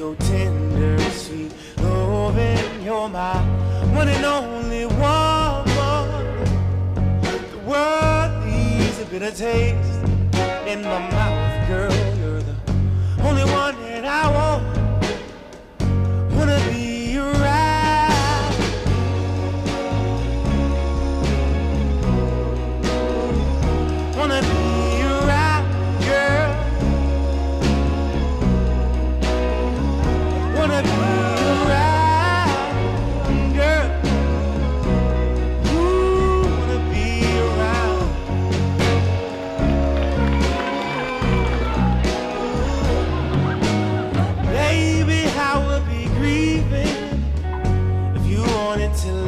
your tender, sweet loving. You're my one and only woman. The world needs a bitter taste in my mouth, girl. You're the only one that I want. Wanna be. Until